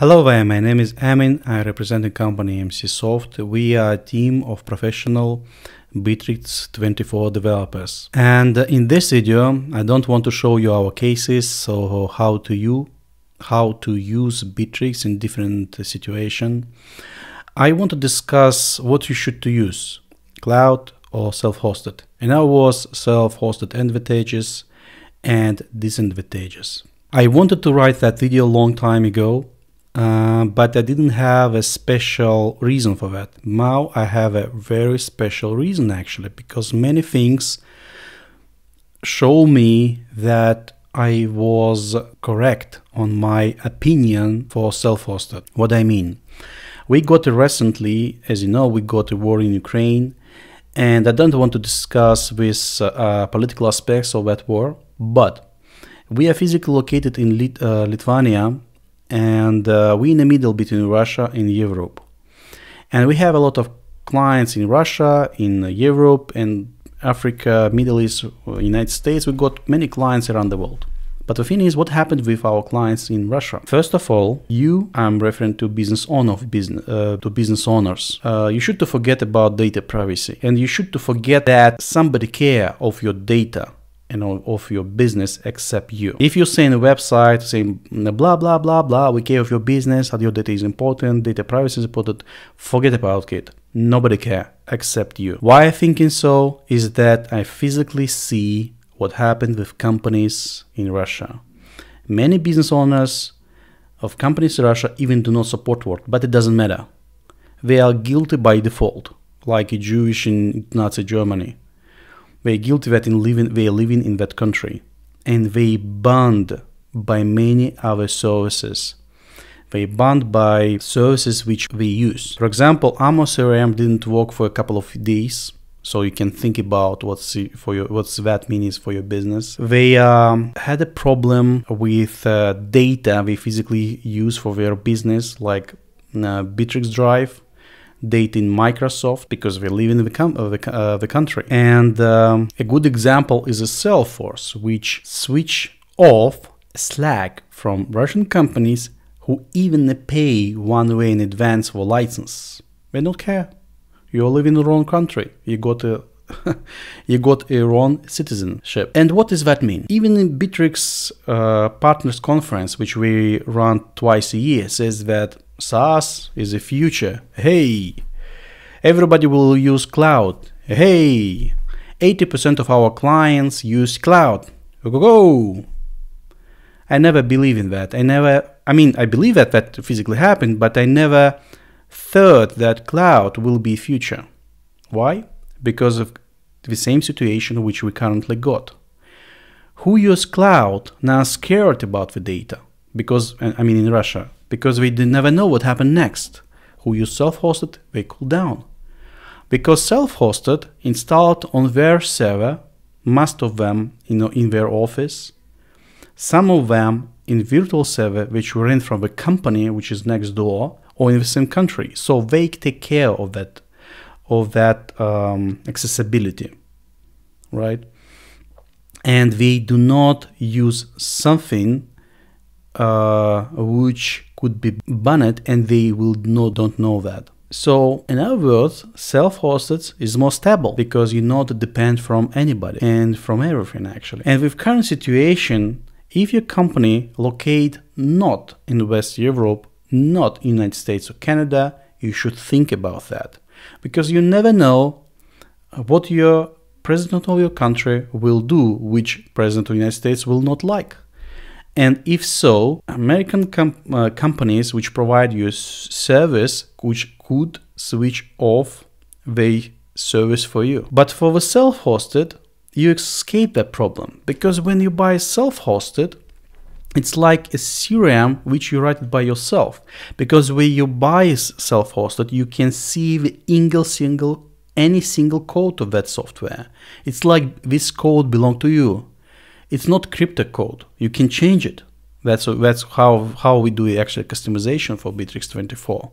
Hello there, my name is Emin. I represent the company MCSoft. We are a team of professional Bitrix24 developers. And in this video, I don't want to show you our cases, so how to use Bitrix in different situations. I want to discuss what you should use, cloud or self-hosted. And I was self-hosted advantages and disadvantages. I wanted to write that video a long time ago, but I didn't have a special reason for that. Now I have a very special reason, actually, because many things show me that I was correct on my opinion for self-hosted. What I mean? We got recently, as you know, we got a war in Ukraine, and I don't want to discuss this political aspects of that war, but we are physically located in Lithuania, and we're in the middle between Russia and Europe. And we have a lot of clients in Russia, in Europe, and Africa, Middle East, United States. We've got many clients around the world. But the thing is, what happened with our clients in Russia? First of all, I'm referring to business owners. You should to forget about data privacy, and you should to forget that somebody care of your data and of your business except you. If you say in a website, say blah, blah, blah, blah, we care of your business, your data is important, data privacy is important, forget about it. Nobody care except you. Why I'm thinking so is that I physically see what happened with companies in Russia. Many business owners of companies in Russia even do not support work, but it doesn't matter. They are guilty by default, like a Jewish in Nazi Germany. They're guilty that they are living in that country, and they banned by many other services. They banned by services which we use. For example, Amo CRM didn't work for a couple of days, so you can think about what's that means for your business. They had a problem with data they physically use for their business, like Bitrix Drive, data in Microsoft, because we live in the country. And a good example is a Salesforce, which switch off Slack from Russian companies who even pay one way in advance for license. They don't care. You live in the wrong country. You got a wrong citizenship. And what does that mean? Even in Bitrix Partners Conference, which we run twice a year, says that SaaS is the future. Hey, everybody will use cloud. Hey, 80% of our clients use cloud. Go. I never believe in that. I believe that that physically happened, but I never thought that cloud will be future. Why? Because of the same situation which we currently got. Who use cloud now scared about the data? Because, in Russia, because we never know what happened next. Who use self-hosted, they cool down. Because self-hosted installed on their server, most of them in their office, some of them in virtual server which were in from the company which is next door or in the same country. So they take care of that accessibility, right? And they do not use something which could be banned, and they don't know that. So in other words, self-hosted is more stable because you not depend from anybody and from everything, actually. And with current situation, if your company locate not in West Europe, not United States or Canada, you should think about that, because you never know what your president of your country will do, which president of the United States will not like. And if so, American companies which provide you service which could switch off their service for you. But for the self-hosted, you escape that problem, because when you buy self-hosted, it's like a CRM which you write it by yourself. Because when you buy self-hosted, you can see the any single code of that software. It's like this code belongs to you. It's not crypto code. You can change it. That's how we do the actual customization for Bitrix24.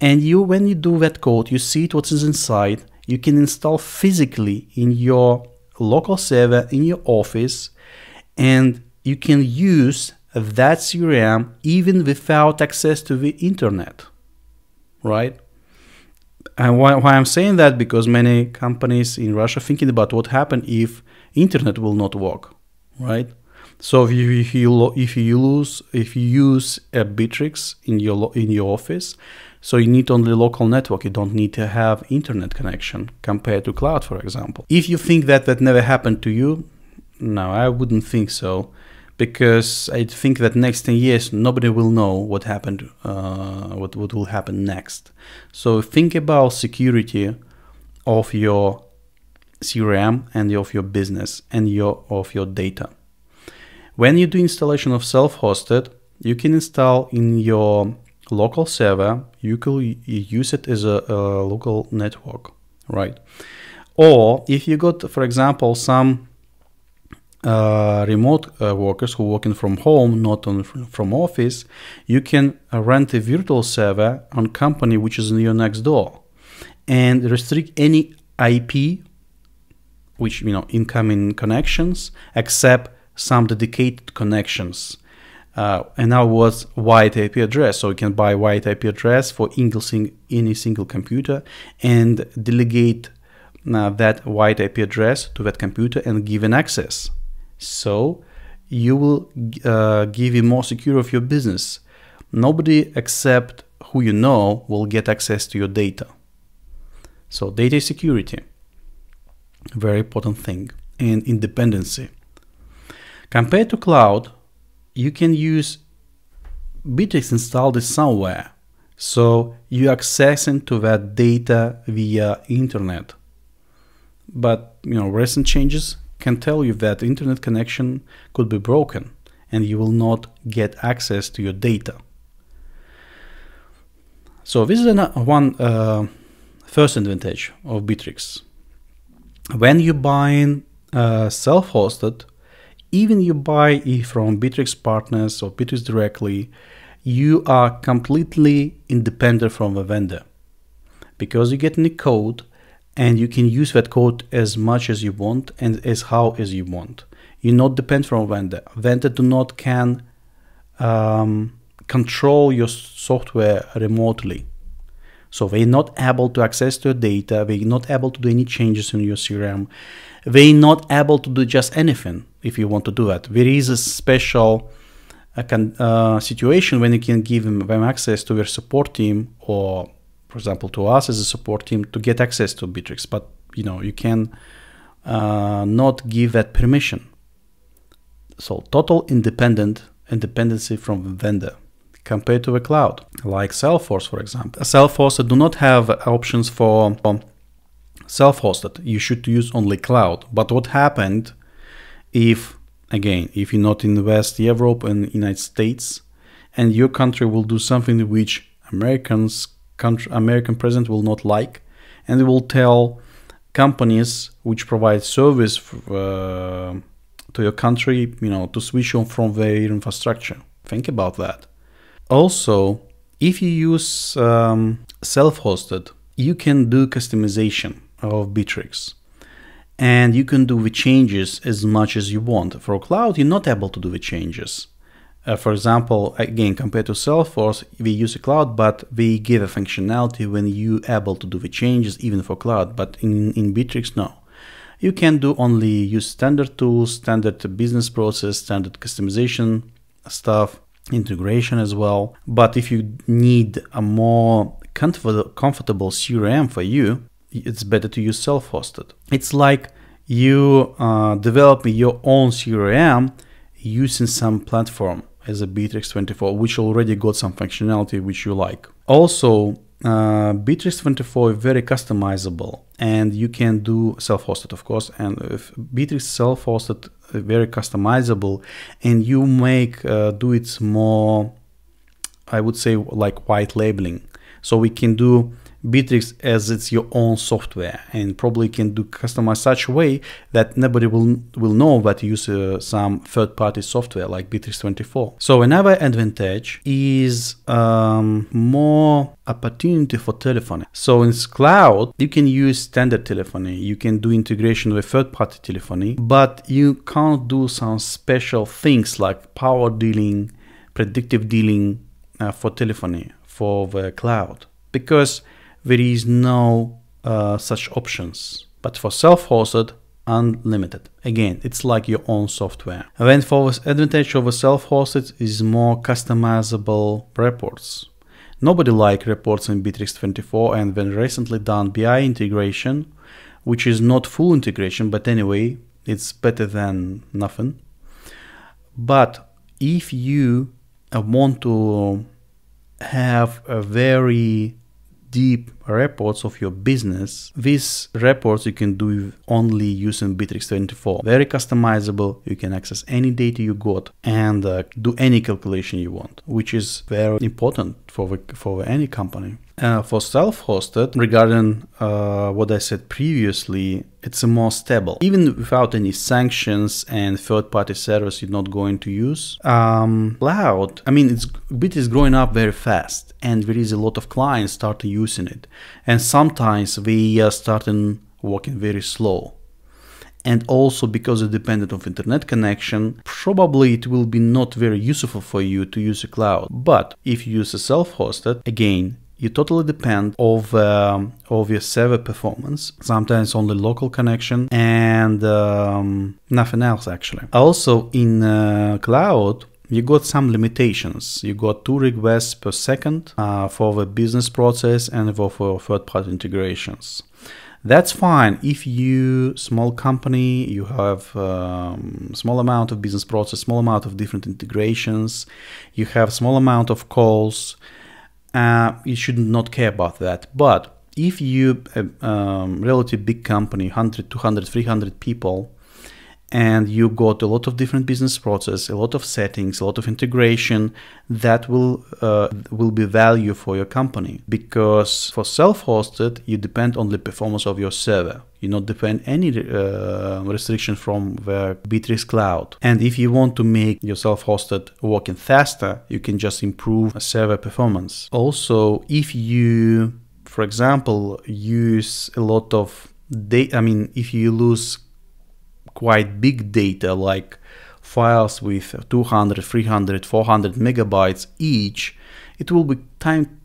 And when you do that code, you see what is inside. You can install physically in your local server, in your office, and you can use of that CRM even without access to the internet, right? And why I'm saying that, because many companies in Russia thinking about what happen if internet will not work, right? So if you use a Bitrix in your office, so you need only local network. You don't need to have internet connection compared to cloud, for example. If you think that that never happened to you, no, I wouldn't think so, because I think that next 10 years nobody will know what happened, what will happen next. So think about security of your CRM and of your business and of your data. When you do installation of self-hosted, you can install in your local server, you can use it as a local network, right? Or if you got, for example, some remote workers who working from home, not on, from office, you can rent a virtual server on company which is in your next door and restrict any IP, which, you know, incoming connections, except some dedicated connections, and now was wide IP address. So you can buy wide IP address for any single computer and delegate that wide IP address to that computer and give an access. So you will give you more secure of your business. Nobody except who you know will get access to your data. So data security, very important thing, and independency. Compared to cloud, you can use Bitrix installed somewhere, so you access into that data via internet. But, you know, recent changes can tell you that internet connection could be broken and you will not get access to your data. So this is first advantage of Bitrix. When you're buying self-hosted, even you buy from Bitrix partners or Bitrix directly, you are completely independent from the vendor, because you get any code and you can use that code as much as you want and as you want. You not depend from vendor. Vendor do not can control your software remotely. So they're not able to access your data. They're not able to do any changes in your CRM. They're not able to do just anything if you want to do that. There is a special situation when you can give them access to your support team, or, for example, to us as a support team to get access to Bitrix. But, you know, you can not give that permission. So total independency from the vendor. Compared to the cloud, like Salesforce, for example. Salesforce do not have options for self-hosted. You should use only cloud. But what happened if, again, if you not invest Europe and United States, and your country will do something which American president will not like, and they will tell companies which provide service to your country, you know, to switch on from their infrastructure. Think about that. Also, if you use self-hosted, you can do customization of Bitrix and you can do the changes as much as you want. For cloud, you're not able to do the changes. For example, again, compared to Salesforce, we use a cloud, but we give a functionality when you're able to do the changes even for cloud, but in Bitrix, no. You can do only use standard tools, standard business process, standard customization stuff, integration as well. But if you need a more comfortable CRM for you, it's better to use self-hosted. It's like you developing your own CRM using some platform as a Bitrix24, which already got some functionality which you like. Also, Bitrix24 is very customizable, and you can do self-hosted, of course, and if Bitrix self-hosted very customizable, and you make do it more, I would say, like white labeling. So we can do Bitrix as it's your own software, and probably can do customized such a way that nobody will know that you use some third-party software like Bitrix24. So another advantage is more opportunity for telephony. So in cloud, you can use standard telephony, you can do integration with third-party telephony, but you can't do some special things like power dealing, predictive dealing for telephony for the cloud, because there is no such options. But for self-hosted, unlimited. Again, it's like your own software. And then for this advantage of a self-hosted is more customizable reports. Nobody likes reports in Bitrix24, and when recently done BI integration, which is not full integration, but anyway, it's better than nothing. But if you want to have a very deep reports of your business, these reports you can do only using Bitrix24. Very customizable, you can access any data you got and do any calculation you want, which is very important for any company. For self-hosted, regarding what I said previously, it's more stable. Even without any sanctions and third-party service you're not going to use. Cloud, I mean, Bit is growing up very fast, and there is a lot of clients starting using it. And sometimes we are starting working very slow. And also because it's dependent on internet connection, probably it will be not very useful for you to use a cloud. But if you use a self-hosted, again, you totally depend of your server performance, sometimes only local connection and nothing else actually. Also in cloud, you got some limitations. You got 2 requests per second for the business process and for third-party integrations. That's fine if you small company, you have small amount of business process, small amount of different integrations, you have small amount of calls. You should not care about that. But if you relatively big company, 100, 200, 300 people, and you got a lot of different business process, a lot of settings, a lot of integration, that will be value for your company. Because for self-hosted, you depend on the performance of your server. You not depend any restriction from the Bitrix cloud. And if you want to make your self-hosted working faster, you can just improve server performance. Also, if you, for example, use a lot of data, I mean, if you lose quite big data like files with 200, 300, 400 megabytes each, it will be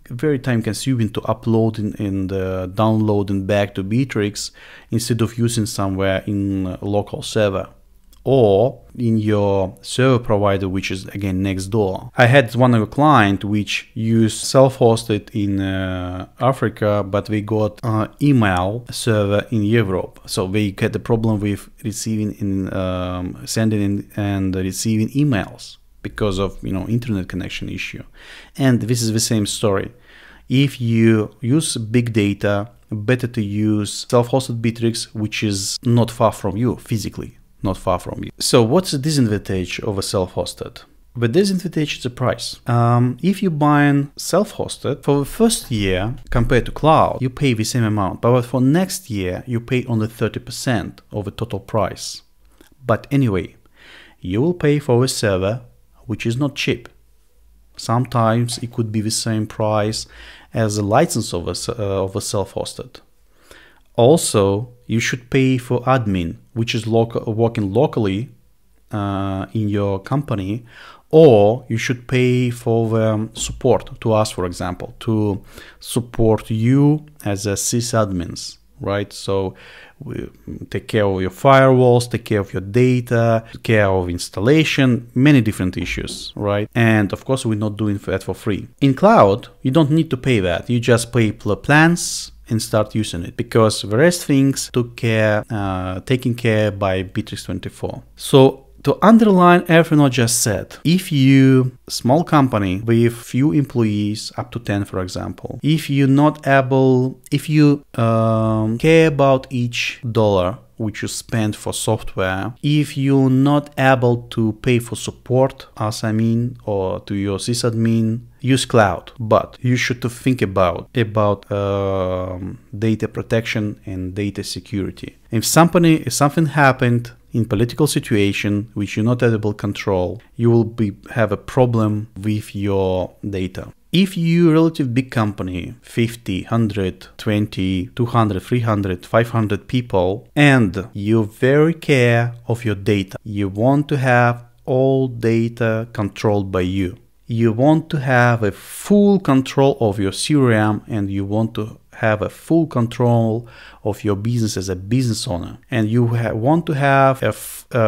very time consuming to upload and download and back to Bitrix instead of using somewhere in a local server or in your server provider, which is again next door. I had one of a client which used self-hosted in Africa, but we got email server in Europe, so they had a problem with receiving in sending and receiving emails because of, you know, internet connection issue. And this is the same story. If you use big data, better to use self-hosted Bitrix, which is not far from you physically. Not far from you. So what's the disadvantage of a self-hosted? The disadvantage is the price. If you're buying self-hosted, for the first year, compared to cloud, you pay the same amount, but for next year, you pay only 30% of the total price. But anyway, you will pay for a server, which is not cheap. Sometimes it could be the same price as the license of a self-hosted. Also, you should pay for admin, which is working locally in your company, or you should pay for support to us, for example, to support you as a sysadmins, right? So we take care of your firewalls, take care of your data, take care of installation, many different issues, right? And of course, we're not doing that for free. In cloud, you don't need to pay that. You just pay plans and start using it, because the rest things taken care by Bitrix24. So to underline everything I just said, if you small company with few employees, up to 10 for example, if you're not able, if you care about each dollar which you spend for software, if you're not able to pay for support, as I mean, or to your sysadmin, use cloud, but you should think about data protection and data security. If something happened in political situation which you're not able to control, you will have a problem with your data. If you relative big company, 50, 100, 20, 200, 300, 500 people, and you very care of your data, you want to have all data controlled by you. You want to have a full control of your CRM, and you want to have a full control of your business as a business owner, and you want to have a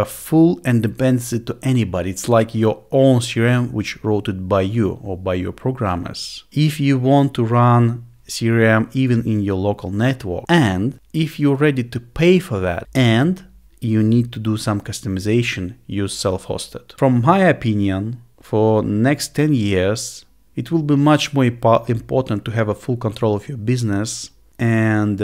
full independence to anybody. It's like your own CRM, which wrote it by you or by your programmers. If you want to run CRM even in your local network, and if you're ready to pay for that, and you need to do some customization, use self-hosted. From my opinion, for next 10 years, it will be much more important to have a full control of your business and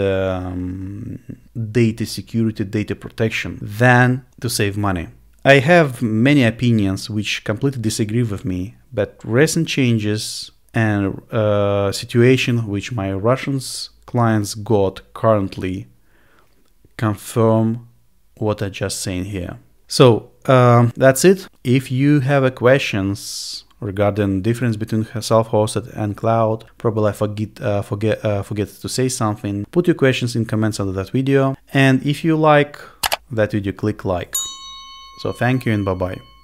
data security, data protection, than to save money. I have many opinions which completely disagree with me, but recent changes and situation which my Russian clients got currently confirm what I just saying here. So that's it. If you have questions regarding difference between self-hosted and cloud, probably I forget to say something. Put your questions in comments under that video, and if you like that video, click like. So thank you and bye-bye.